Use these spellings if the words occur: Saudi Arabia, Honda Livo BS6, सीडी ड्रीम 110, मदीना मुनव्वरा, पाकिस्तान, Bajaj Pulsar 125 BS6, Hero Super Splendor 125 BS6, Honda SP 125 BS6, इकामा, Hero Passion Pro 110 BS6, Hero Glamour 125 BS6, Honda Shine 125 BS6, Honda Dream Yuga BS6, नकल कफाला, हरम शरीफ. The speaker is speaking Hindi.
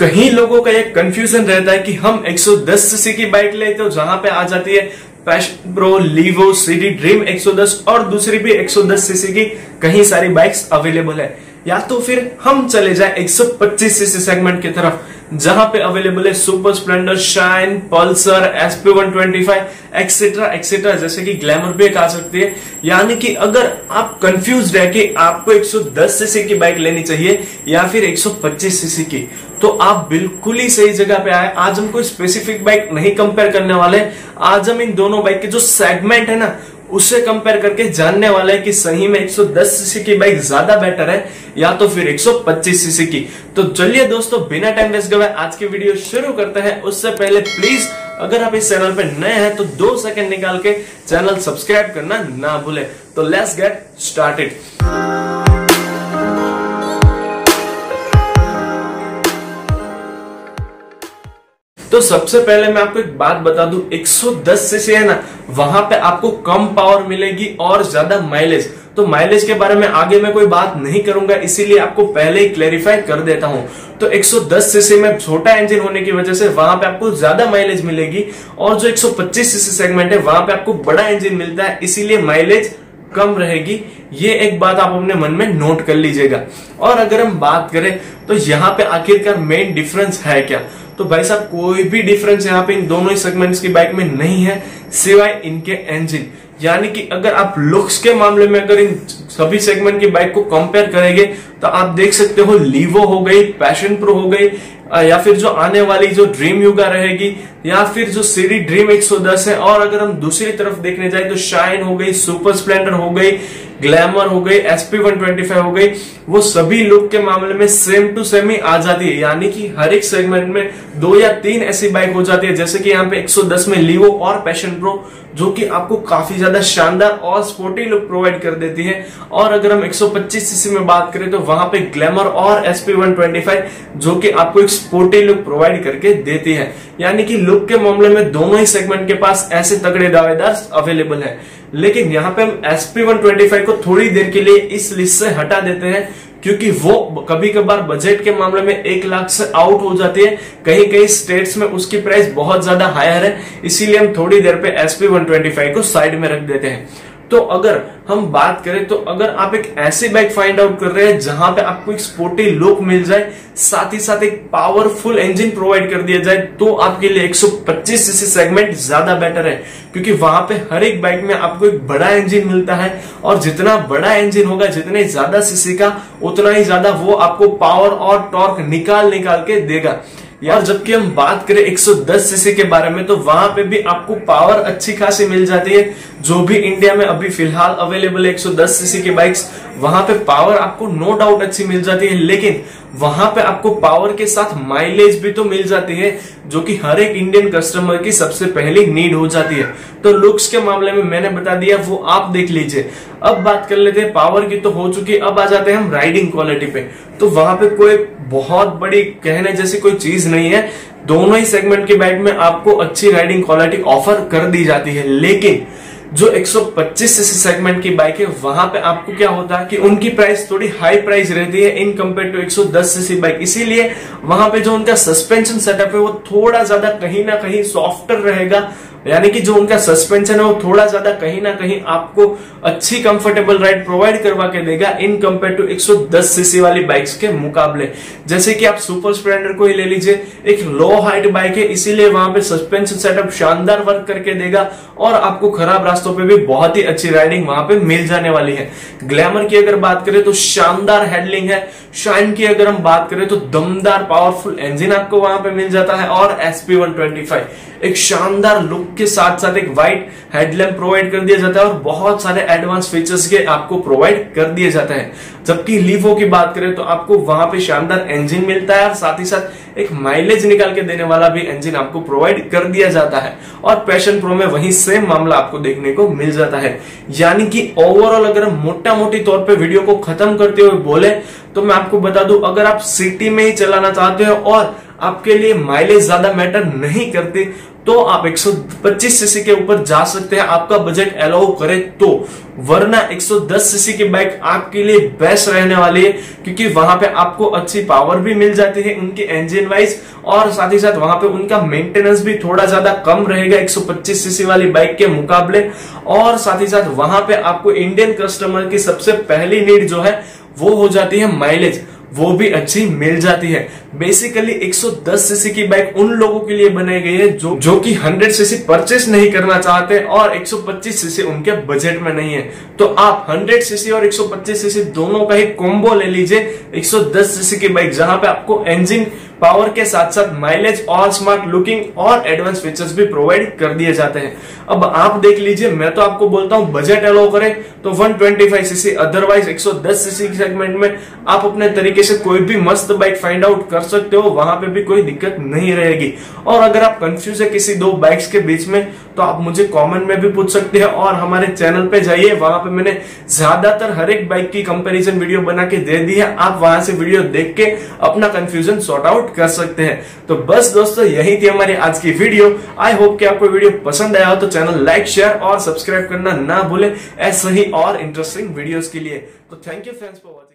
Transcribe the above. कहीं लोगों का एक कंफ्यूजन रहता है कि हम 110 सीसी की बाइक लेते हो जहां पे आ जाती है पैशन प्रो, लीवो, सीडी ड्रीम 110 और दूसरी भी 110 सीसी की कहीं सारी बाइक्स अवेलेबल है, या तो फिर हम चले जाए 125 सीसी सेगमेंट की तरफ जहां पे अवेलेबल है super Splendor, shine, Pulsar, SP 125 etcetera etcetera, जैसे कि ग्लैमर भी एक आ सकती है। यानी कि अगर आप कंफ्यूज है कि आपको 110 सीसी की बाइक लेनी चाहिए या फिर 125 सीसी की, तो आप बिल्कुल ही सही जगह पे आए। आज हम कोई स्पेसिफिक बाइक नहीं कंपेयर करने वाले, आज हम इन दोनों बाइक के जो सेगमेंट है ना उससे कंपेयर करके जानने वाला है कि सही में 110 सीसी की बाइक ज्यादा बेटर है या तो फिर 125 सीसी की। तो चलिए दोस्तों, बिना टाइम वेस्ट करवाए आज की वीडियो शुरू करते हैं। उससे पहले प्लीज अगर आप इस चैनल पर नए हैं तो 2 सेकंड निकाल के चैनल सब्सक्राइब करना ना भूले। तो लेट्स गेट स्टार्टेड। तो सबसे पहले मैं आपको एक बात बता दूं, 110 सीसी है ना वहां पे आपको कम पावर मिलेगी और ज्यादा माइलेज। तो माइलेज के बारे में आगे मैं कोई बात नहीं करूंगा, इसीलिए आपको पहले ही क्लेरिफाई कर देता हूं। तो 110 सीसी में छोटा इंजन होने की वजह से वहां पे आपको ज्यादा माइलेज मिलेगी और जो 125 सीसी सेगमेंट है वहां पे आपको बड़ा इंजन मिलता है, इसीलिए माइलेज कम रहेगी। ये एक बात आप अपने मन में नोट कर लीजिएगा। और अगर हम बात करें तो यहाँ पे आखिरकार मेन डिफरेंस है क्या, तो भाई साहब कोई भी डिफरेंस यहाँ पे इन दोनों ही सेगमेंट्स की बाइक में नहीं है सिवाय इनके इंजन। यानी कि अगर आप लुक्स के मामले में अगर इन सभी सेगमेंट की बाइक को कंपेयर करेंगे तो आप देख सकते हो लीवो हो गई, पैशन प्रो हो गई, या फिर जो आने वाली जो ड्रीम युगा रहेगी या फिर जो सीडी ड्रीम 110 है, और अगर हम दूसरी तरफ देखने जाए तो शाइन हो गई, सुपर स्प्लेंडर हो गई, ग्लैमर हो गई, एसपी 125 हो गई, वो सभी लुक के मामले में सेम टू सेम ही आ जाती है। यानी कि हर एक सेगमेंट में 2 या 3 ऐसी बाइक हो जाती है, जैसे कि यहाँ पे 110 में लीवो और पैशन प्रो, जो कि आपको काफी ज्यादा शानदार और स्पोर्टी लुक प्रोवाइड कर देती है। और अगर हम 125 सीसी में बात करें तो वहां पे ग्लैमर और एसपी 125 जो कि आपको एक स्पोर्टी लुक प्रोवाइड करके देती है। यानी कि लुक के मामले में दोनों ही सेगमेंट के पास ऐसे तगड़े दावेदार अवेलेबल है। लेकिन यहाँ पे हम एसपी 125 को थोड़ी देर के लिए इस लिस्ट से हटा देते हैं, क्योंकि वो कभी कभार बजट के मामले में 1 लाख से आउट हो जाती है, कहीं कहीं स्टेट्स में उसकी प्राइस बहुत ज्यादा हायर है, इसीलिए हम थोड़ी देर पे एसपी 125 को साइड में रख देते हैं। तो अगर हम बात करें तो अगर आप एक ऐसी बाइक फाइंड आउट कर रहे हैं जहां पे आपको एक स्पोर्टी लुक मिल जाए, साथ ही साथ एक पावरफुल इंजन प्रोवाइड कर दिया जाए, तो आपके लिए 125 सीसी सेगमेंट ज्यादा बेटर है, क्योंकि वहां पे हर एक बाइक में आपको एक बड़ा इंजन मिलता है और जितना बड़ा इंजन होगा, जितने ज्यादा सीसी का, उतना ही ज्यादा वो आपको पावर और टॉर्क निकाल के देगा। यार जबकि हम बात करें 110 सीसी के बारे में तो वहां पे भी आपको पावर अच्छी खासी मिल जाती है, जो भी इंडिया में अभी फिलहाल अवेलेबल है 110 सीसी की बाइक्स, वहां पे पावर आपको नो डाउट अच्छी मिल जाती है। लेकिन वहां पे आपको पावर के साथ माइलेज भी तो मिल जाती है, जो कि हर एक इंडियन कस्टमर की सबसे पहली नीड हो जाती है। तो लुक्स के मामले में मैंने बता दिया, वो आप देख लीजिए। अब बात कर लेते हैं पावर की तो हो चुकी, अब आ जाते हैं हम राइडिंग क्वालिटी पे। तो वहां पे कोई बहुत बड़ी कहने जैसी कोई चीज नहीं है, दोनों ही सेगमेंट की बाइक में आपको अच्छी राइडिंग क्वालिटी ऑफर कर दी जाती है। लेकिन जो 125 सीसी सेगमेंट की बाइक है वहां पे आपको क्या होता है कि उनकी प्राइस थोड़ी हाई प्राइस रहती है in compare to 110 CC bike, इसीलिए वहां पे जो उनका सस्पेंशन सेटअप है वो थोड़ा ज्यादा कहीं ना कहीं सॉफ्टर रहेगा। यानी कि जो उनका सस्पेंशन है वो थोड़ा ज्यादा कहीं ना कहीं आपको अच्छी कंफर्टेबल राइड प्रोवाइड करवा के देगा इन कंपेयर टू 110 सीसी वाली बाइक्स के मुकाबले। जैसे कि आप सुपर स्प्लेंडर को ही ले लीजिए, एक लो हाइट बाइक है, इसीलिए वहां पे सस्पेंशन सेटअप शानदार वर्क करके देगा और आपको खराब रास्तों पे भी बहुत ही अच्छी राइडिंग वहां पे मिल जाने वाली है। ग्लैमर की अगर बात करें तो शानदार हैंडलिंग है, शाइन की अगर हम बात करें तो दमदार पावरफुल इंजन आपको वहां पे मिल जाता है, और एसपी 125 एक शानदार लुक के साथ साथ एक वाइट हेडलैम्प प्रोवाइड कर दिया जाता है और बहुत सारे एडवांस फीचर्स के आपको प्रोवाइड कर दिए जाते हैं। जबकि लीवो की बात करें तो आपको वहां पे शानदार इंजन मिलता है और साथ ही साथ एक माइलेज निकाल के देने वाला भी इंजन आपको प्रोवाइड कर दिया जाता है, और पैशन प्रो में वही सेम मामला आपको देखने को मिल जाता है। यानी कि ओवरऑल अगर मोटा मोटी तौर पे वीडियो को खत्म करते हुए बोले तो मैं आपको बता दूं, अगर आप सिटी में ही चलाना चाहते हो और आपके लिए माइलेज ज्यादा मैटर नहीं करती तो आप 125 सीसी के ऊपर जा सकते हैं, आपका बजट अलाउ करे तो, वरना 110 सीसी की बाइक आपके लिए बेस्ट रहने वाली है, क्योंकि वहां पे आपको अच्छी पावर भी मिल जाती है उनके इंजन वाइज, और साथ ही साथ वहां पे उनका मेंटेनेंस भी थोड़ा ज्यादा कम रहेगा 125 सीसी वाली बाइक के मुकाबले। और साथ ही साथ वहां पे आपको इंडियन कस्टमर की सबसे पहली नीड जो है वो हो जाती है माइलेज, वो भी अच्छी मिल जाती है। बेसिकली 110 सीसी की बाइक उन लोगों के लिए बनाई गई है जो कि 100 सीसी परचेस नहीं करना चाहते और 125 सीसी उनके बजट में नहीं है। तो आप 100 सीसी और 125 सीसी दोनों का ही कॉम्बो ले लीजिए 110 सीसी की बाइक, जहां पे आपको इंजन पावर के साथ साथ माइलेज और स्मार्ट लुकिंग और एडवांस फीचर्स भी प्रोवाइड कर दिए जाते हैं। अब आप देख लीजिए, मैं तो आपको बोलता हूं बजट अलाउ करे तो 125 सीसी, अदरवाइज 110 सीसी के सेगमेंट में आप अपने तरीके से कोई भी मस्त बाइक फाइंड आउट कर सकते हो, वहां पे भी कोई दिक्कत नहीं रहेगी। और अगर आप कंफ्यूज है किसी दो बाइक्स के बीच में तो आप मुझे कमेंट में भी पूछ सकते हैं, और हमारे चैनल पे जाइए, वहां पे मैंने ज्यादातर हर एक बाइक की कंपैरिजन वीडियो बना के दे दी है, आप वहां से वीडियो देख के अपना कंफ्यूजन सॉर्ट आउट कर सकते हैं। तो बस दोस्तों, यही थी हमारी आज की वीडियो। आई होप कि आपको वीडियो पसंद आया हो तो चैनल लाइक, शेयर और सब्सक्राइब करना ना भूले ऐसे ही और इंटरेस्टिंग वीडियोस के लिए। तो thank you friends for watching.